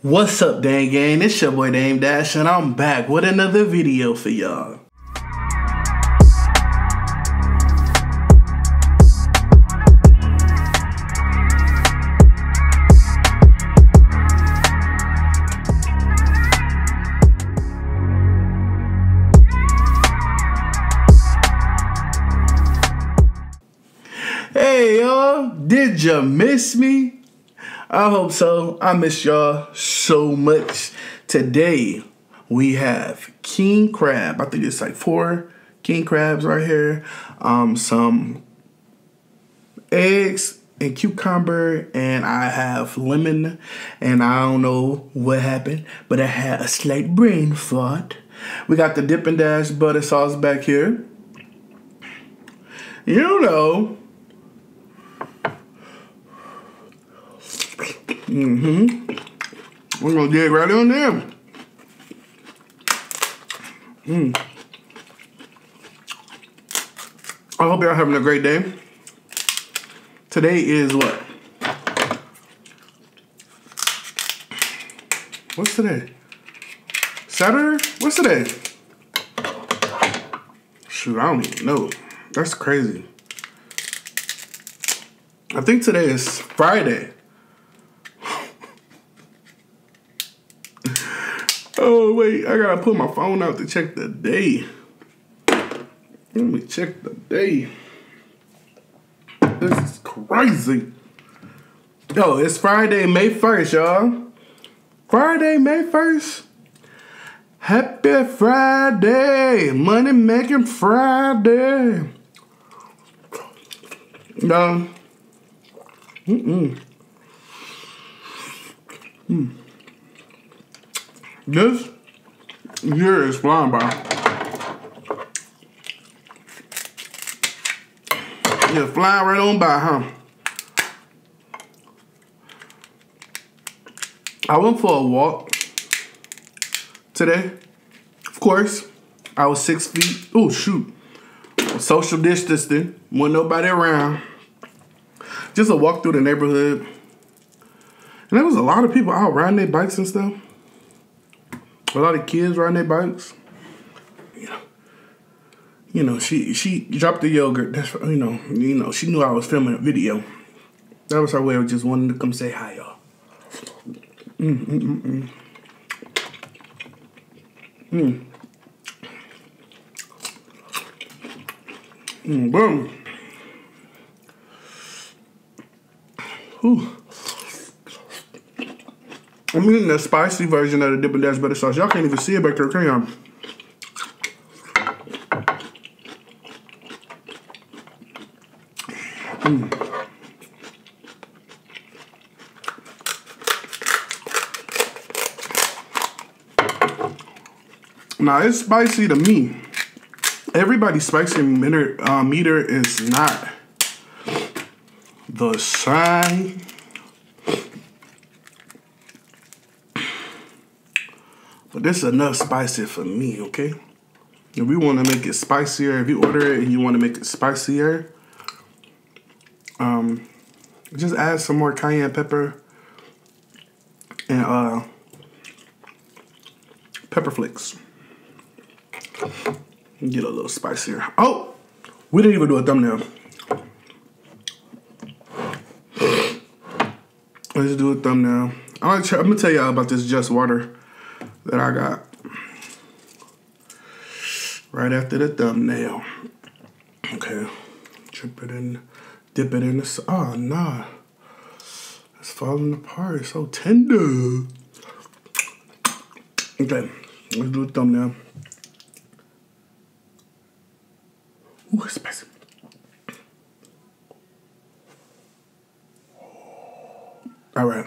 What's up, Dame Gang? It's your boy Dame Dash, and I'm back with another video for y'all. Hey y'all, did you miss me? I hope so. I miss y'all so much. Today, we have King Crab. I think it's like 4 King Crabs right here. Some eggs and cucumber, and I have lemon, and I don't know what happened, but I had a slight brain fart. We got the Dippin' Dash butter sauce back here. You know. We're gonna dig right on there. I hope y'all having a great day. Today is what? What's today? Saturday? What's today? Shoot, I don't even know. That's crazy. I think today is Friday. Oh, wait, I gotta put my phone out to check the day. Let me check the day. This is crazy. Yo, it's Friday, May 1st, y'all. Friday, May 1st. Happy Friday. Money making Friday. Y'all. This year is flying by. Yeah, flying right on by, huh? I went for a walk today. Of course, I was 6 feet. Oh, shoot. Social distancing. Wasn't nobody around. Just a walk through the neighborhood. And there was a lot of people out riding their bikes and stuff. A lot of kids riding their bikes. You know, she dropped the yogurt. That's, you know, she knew I was filming a video. That was her way of just wanting to come say hi, y'all. Boom. Whew. I'm eating the spicy version of the Dippin' Dash butter sauce. Y'all can't even see it back there, can y'all? Now, it's spicy to me. Everybody's spicy meter is not the same. But this is enough spicy for me, okay? If we want to make it spicier, if you order it and you want to make it spicier, just add some more cayenne pepper and pepper flakes. Get a little spicier. Oh, we didn't even do a thumbnail. Let's do a thumbnail. I'm gonna tell y'all about this Just Water that I got right after the thumbnail. Okay, drip it in, dip it in the, oh nah, it's falling apart, it's so tender. Okay, let's do a thumbnail. Ooh, it's spicy. All right.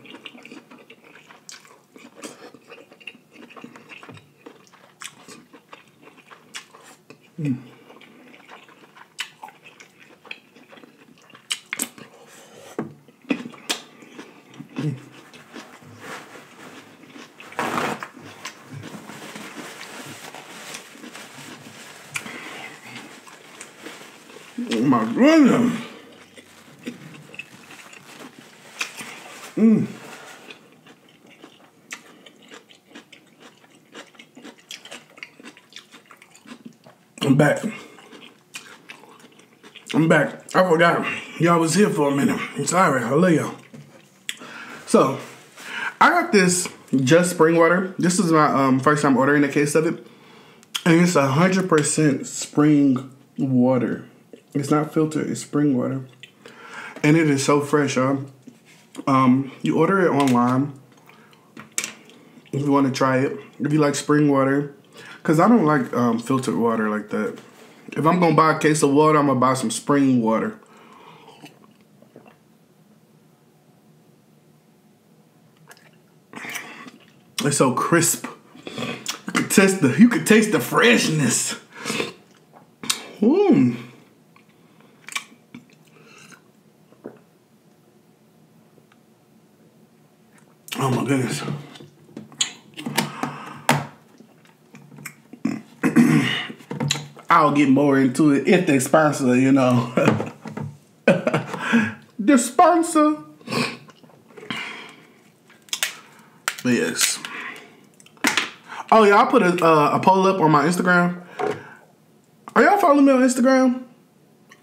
Oh my goodness. Mm. I'm back. I forgot y'all was here for a minute. I'm sorry. I love y'all. So, I got this Just Spring Water. This is my first time ordering a case of it. And it's 100% spring water. It's not filtered. It's spring water. And it is so fresh, y'all. You order it online if you want to try it. If you like spring water. Because I don't like filtered water like that. If I'm going to buy a case of water, I'm going to buy some spring water. It's so crisp. You could taste the freshness. Mmm. Oh my goodness. I'll get more into it if they sponsor, you know. The sponsor. Yes. Oh yeah, I put a poll up on my Instagram. Are y'all following me on Instagram?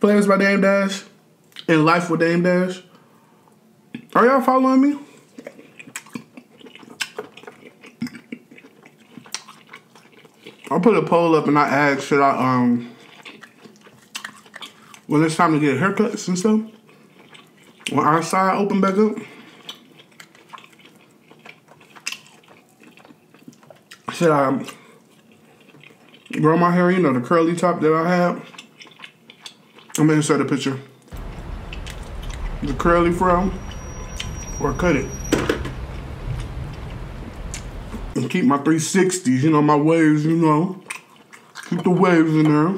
Flavas by Dame Dash and Life with Dame Dash. Are y'all following me? I put a poll up and I asked, should I when it's time to get haircuts and stuff, when our side open back up, should I grow my hair, you know, the curly top that I have? I'm gonna insert a picture. The curly fro, or cut it. And keep my 360s, you know, my waves, you know. Keep the waves in there.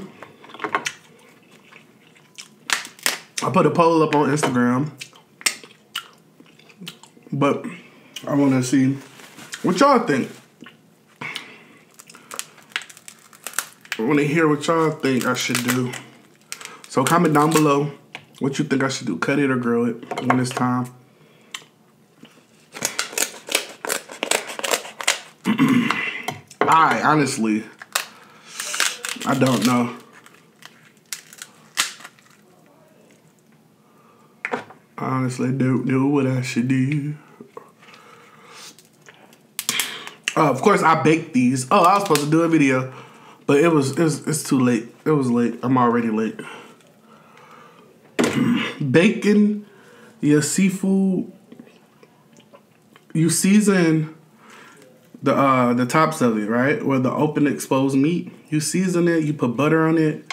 I put a poll up on Instagram. But I want to see what y'all think. I want to hear what y'all think I should do. So comment down below what you think I should do. Cut it or grow it when it's time. I honestly don't know. I honestly don't know what I should do. Of course, I baked these. Oh, I was supposed to do a video, but it's too late. It was late. I'm already late. Bacon, your seafood. You season the tops of it, right? Or the open exposed meat. You season it, you put butter on it.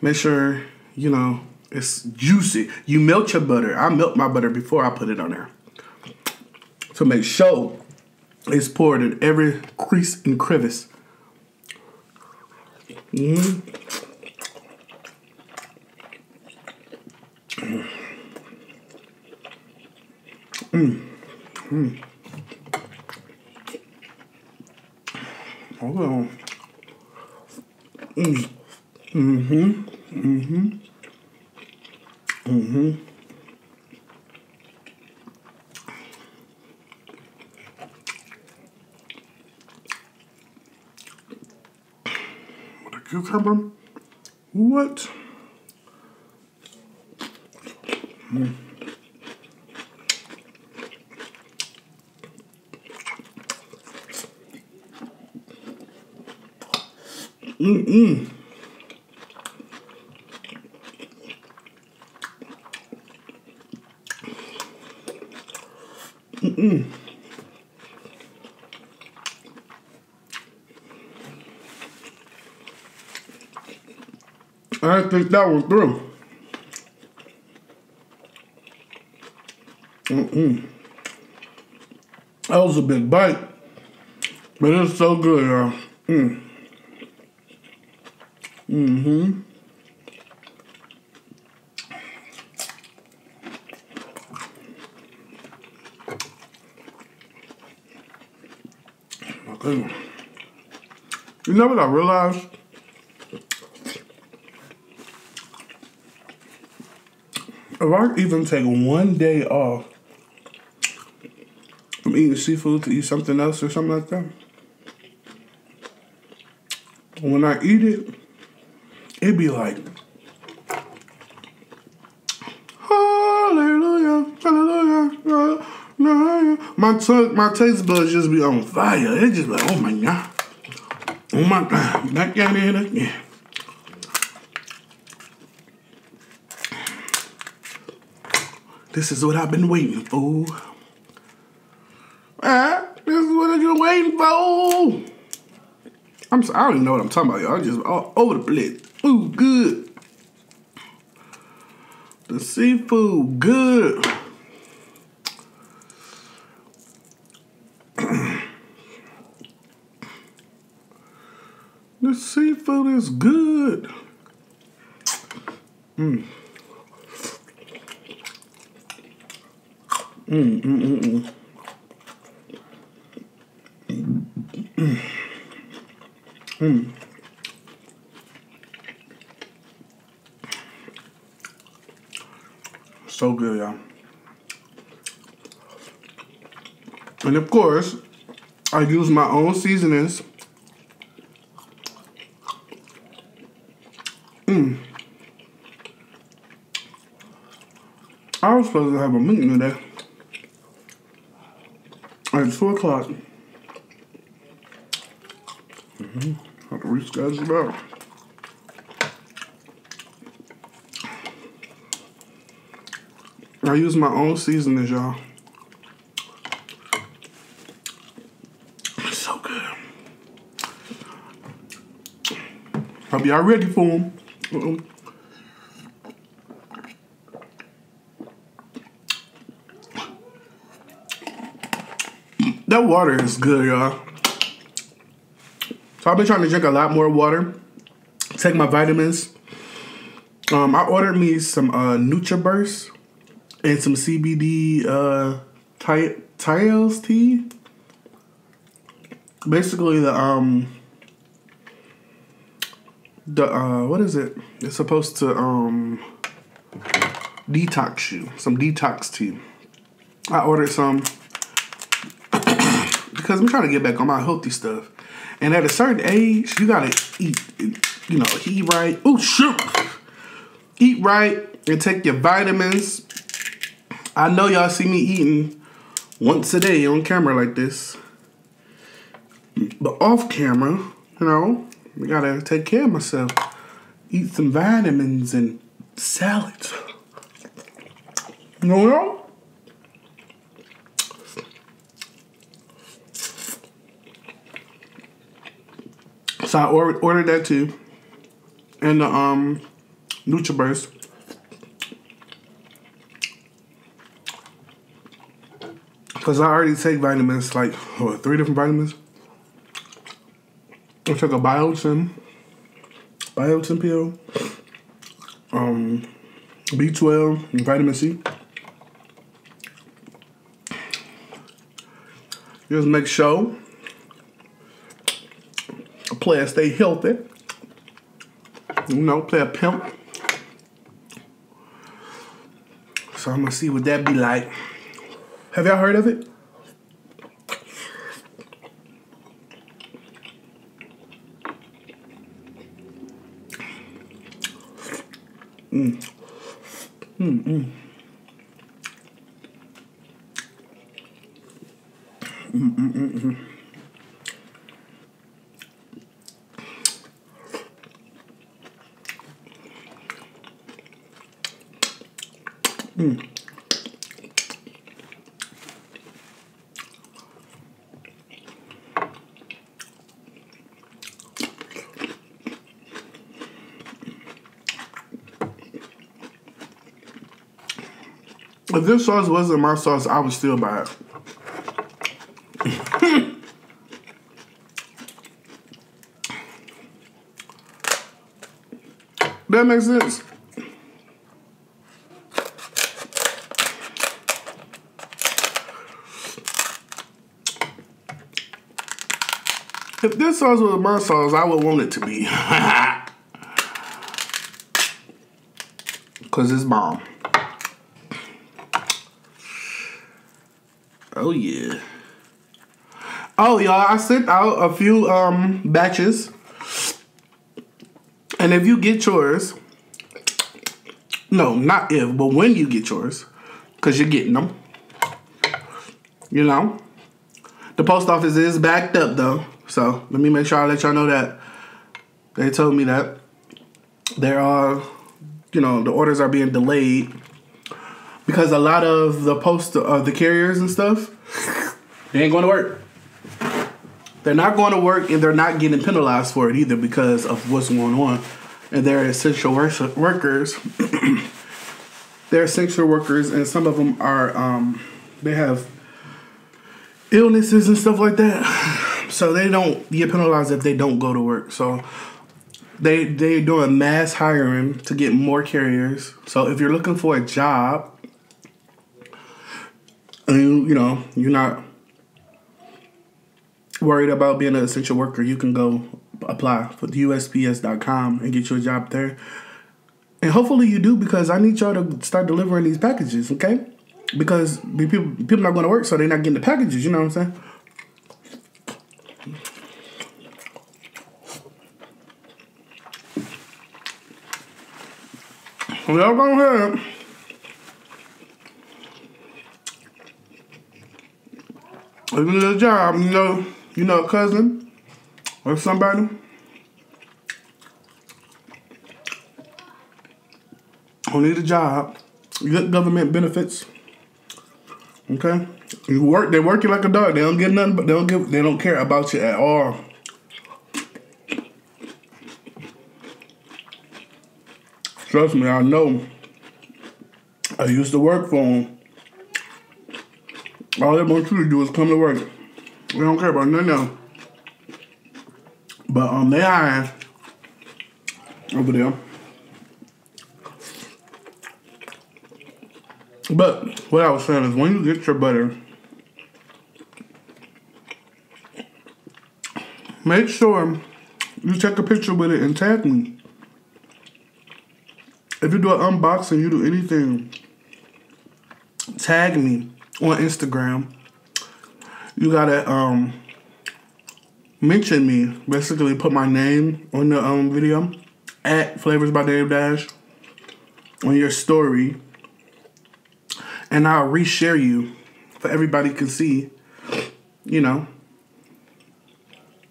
Make sure, you know, it's juicy. You melt your butter. I melt my butter before I put it on there. So make sure it's poured in every crease and crevice. Mm. Mm. Mm. Oh. Mm. Mhm. Mhm. Mhm. What a cucumber! What? Mm. Mm-mm. Mm-mm. I think that was through. Mm-mm. That was a big bite, but it's so good, y'all. Mm. Mm-hmm. Cause you know what I realized? If I even take one day off from eating seafood to eat something else or something like that, when I eat it, it be like, hallelujah, hallelujah, hallelujah. My taste buds just be on fire. It just like, oh my God. Oh my God. Back down in again. This is what I've been waiting for. This is what I've been waiting for. I don't even know what I'm talking about, y'all. I'm just all over the place. Ooh, good. The seafood, good. The seafood is good. So good, y'all. And of course, I use my own seasonings. I was supposed to have a meeting today at 2 o'clock. Have to reschedule it out. I use my own seasonings, y'all. It's so good. Hope y'all ready for them. That water is good, y'all. So I've been trying to drink a lot more water, take my vitamins. I ordered me some Nutri-Burst and some CBD Tiles tea. Basically the what is it? It's supposed to detox you. Some detox tea. I ordered some because I'm trying to get back on my healthy stuff. And at a certain age, you gotta eat, you know, eat right. Oh, shoot! Eat right and take your vitamins. I know y'all see me eating once a day on camera like this. But off camera, you know, I gotta take care of myself. Eat some vitamins and salads. You know? So I ordered that too, and the Nutri-Burst. Cause I already take vitamins, like what, 3 different vitamins. I took a BioTin pill, B12, and vitamin C. Just make sure. Play a stay healthy, you know, play a pimp. So I'm gonna see what that be like. Have y'all heard of it? If this sauce wasn't my sauce, I would still buy it. That makes sense. If this sauce was my sauce, I would want it to be. Cause it's bomb. Oh yeah. Oh y'all, I sent out a few batches. And if you get yours, no, not if, but when you get yours, cause you're getting them. You know? The post office is backed up though. So let me make sure I let y'all know that. They told me that there are, you know, the orders are being delayed because a lot of the the carriers and stuff, they ain't going to work. They're not going to work, and they're not getting penalized for it either because of what's going on. And they're essential workers. They're essential workers, and some of them are, they have illnesses and stuff like that. So they don't get penalized if they don't go to work. So They're doing mass hiring to get more carriers. So if you're looking for a job, and you know, you're not worried about being an essential worker, you can go apply for the USPS.com and get you a job there. And hopefully you do, because I need y'all to start delivering these packages, okay? Because people not going to work, so they're not getting the packages, you know what I'm saying? Y'all don't have it. If you need a job, you know a cousin or somebody, who need a job, you get government benefits. Okay? You work, they work you like a dog. They don't get nothing, but they don't care about you at all. Trust me, I know. I used to work for them. All they want you to do is come to work. They don't care about nothing else. But they hiring over there. But what I was saying is, when you get your butter, make sure you take a picture with it and tag me. If you do an unboxing, you do anything, tag me on Instagram. You gotta mention me. Basically, put my name on the video at Flavas by Dame Dash on your story, and I'll reshare you so everybody can see. You know,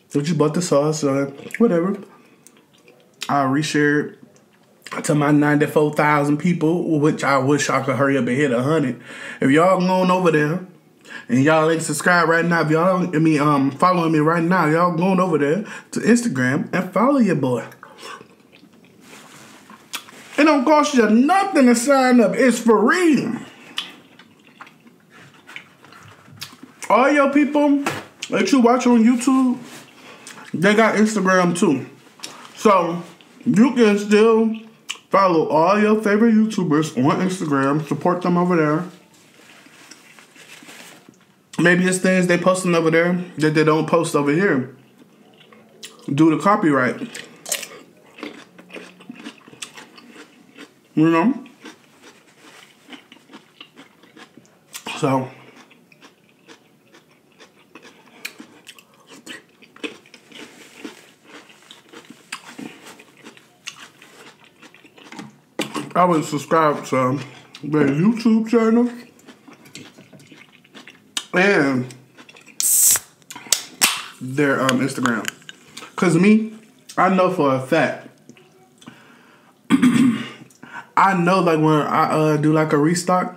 that you bought the sauce or whatever. I'll reshare it to my 94,000 people, which I wish I could hurry up and hit 100. If y'all going over there and y'all ain't subscribed right now, if y'all following me right now, y'all going over there to Instagram and follow your boy. It don't cost you nothing to sign up. It's free. All your people that you watch on YouTube, they got Instagram too. So you can still follow all your favorite YouTubers on Instagram. Support them over there. Maybe it's things they posting over there that they don't post over here due to copyright. You know? So I would subscribe to their YouTube channel and their Instagram. Because me, I know for a fact. I know, like, when I do like a restock,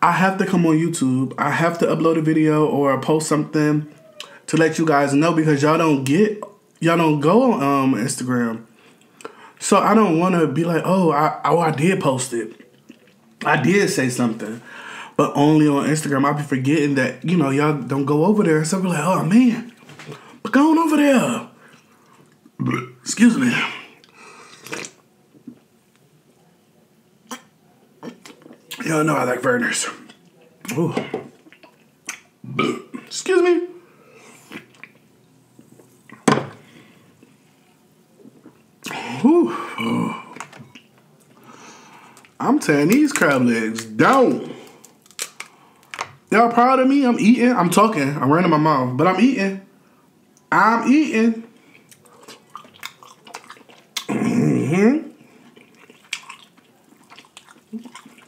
I have to come on YouTube. I have to upload a video or post something to let you guys know, because y'all don't go on Instagram. So I don't want to be like, I did post it. I did say something. But only on Instagram. I be forgetting that, you know, y'all don't go over there. So I be like, oh, man. But go on over there. Excuse me. Y'all know I like Verners. Ooh. Excuse me. I'm tearing these crab legs down. Y'all proud of me? I'm eating. I'm talking. I'm running my mouth, but I'm eating. I'm eating.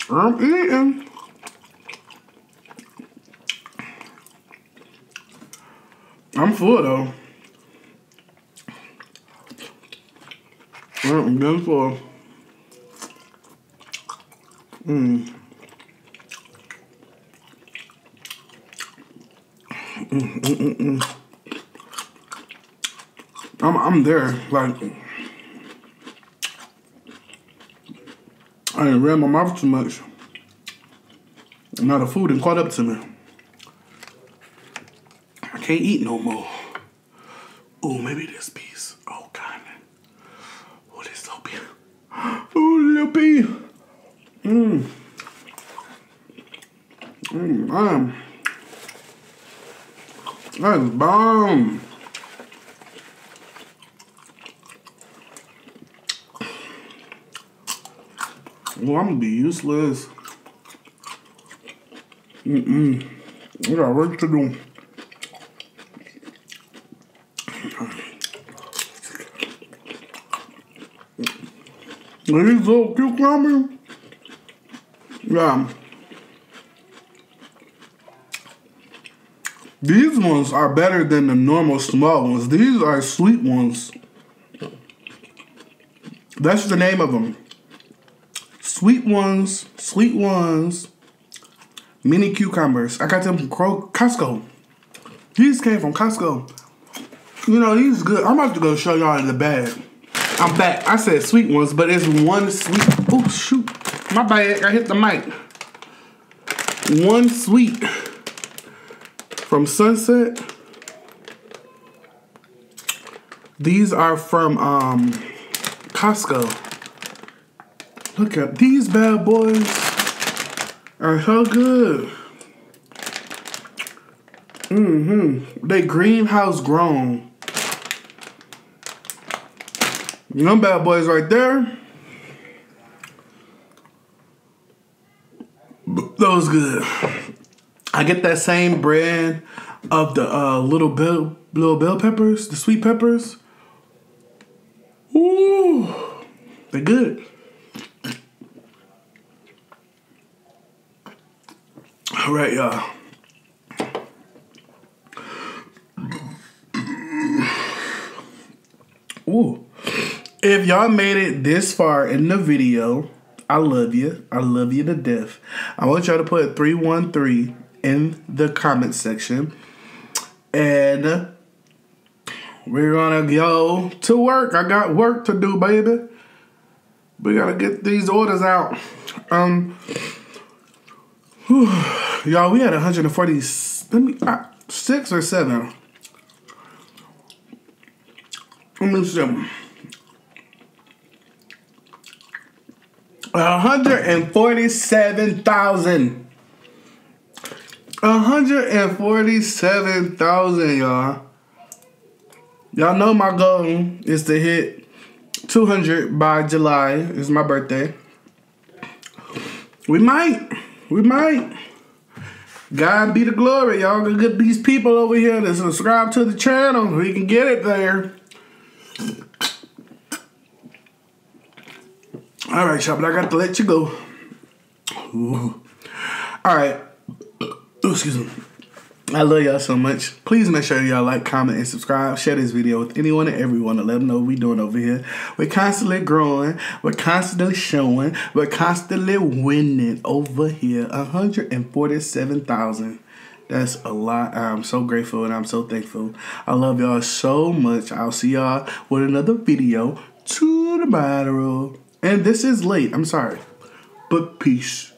I'm eating. I'm full though. I'm good full. I'm there, like I didn't ram my mouth too much. Now the food and caught up to me. I can't eat no more. Oh, maybe this piece. Oh, God. Oh, this little pea. Oh, little pea. Man. That is bomb. Well, I'm gonna be useless. I got work to do. These little cucumbers. Yeah. These ones are better than the normal small ones. These are sweet ones. That's the name of them. Sweet ones, mini cucumbers. I got them from Costco. These came from Costco. You know, these good. I'm about to go show y'all in the bag. I'm back. I said sweet ones, but it's one sweet. Oh, shoot. My bag, I hit the mic. One sweet from Sunset. These are from Costco. Look at these bad boys are so good. They greenhouse grown. Them bad boys right there. Those good. I get that same brand of the little bell peppers, the sweet peppers. Ooh, they're good. All right, y'all. Ooh. If y'all made it this far in the video, I love you. I love you to death. I want y'all to put 313 in the comment section. And we're going to go to work. I got work to do, baby. We got to get these orders out. Y'all, we had 146 or 7. Let me see. 147,000. 147,000, y'all. Y'all know my goal is to hit 200 by July. It's my birthday. We might. We might. God be the glory. Y'all can get these people over here to subscribe to the channel. We can get it there. All right, y'all, but I got to let you go. Ooh. All right. Excuse me. I love y'all so much. Please make sure y'all like, comment, and subscribe. Share this video with anyone and everyone to let them know what we're doing over here. We're constantly growing. We're constantly showing. We're constantly winning over here. 147,000. That's a lot. I'm so grateful and I'm so thankful. I love y'all so much. I'll see y'all with another video tomorrow. And this is late. I'm sorry. But peace.